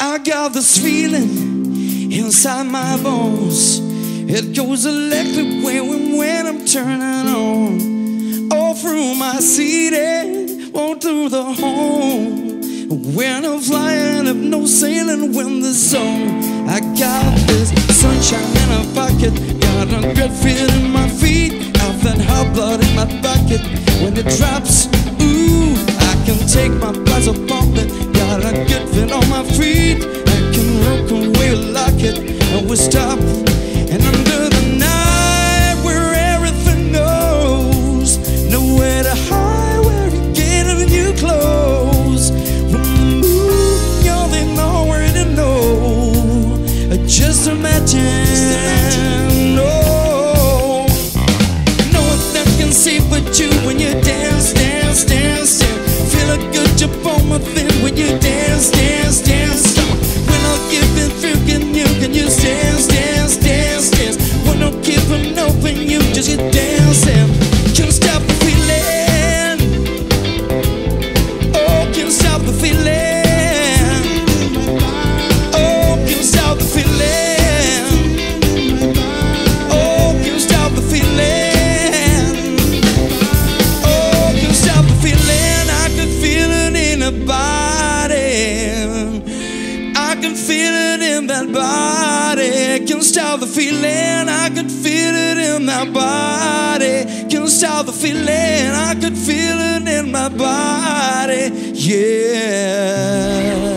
I got this feeling inside my bones. It goes electric when I'm turning on. All through my city, all through the home. When I'm flying, up no sailing, when the zone. I got this sunshine in a bucket, got a good feel in my feet. I've that hot blood in my bucket when it drops. Ooh, I can take my eyes upon it. Got a good feel on my feet. I can walk away like it, and we stop. And under the night where everything goes, nowhere to hide, where to get a new clothes. You're the nowhere to know. Just imagine. Oh, no one can see but you when you dance, dance, dance, dance. Feel a good job on my thing when you dance, dance, dance. When I give it through, can you dance, dance, dance, dance? When I'm keeping open, you just get dancing. Can't stop the feeling. Oh, can't stop the feeling. Oh, can't stop the feeling. Oh, can't stop the feeling. Oh, can't stop the feeling. I can feel it in a body. I can feel it in that body. Can't stop the feeling. I could feel it in my body. Can't stop the feeling. I could feel it in my body. Yeah.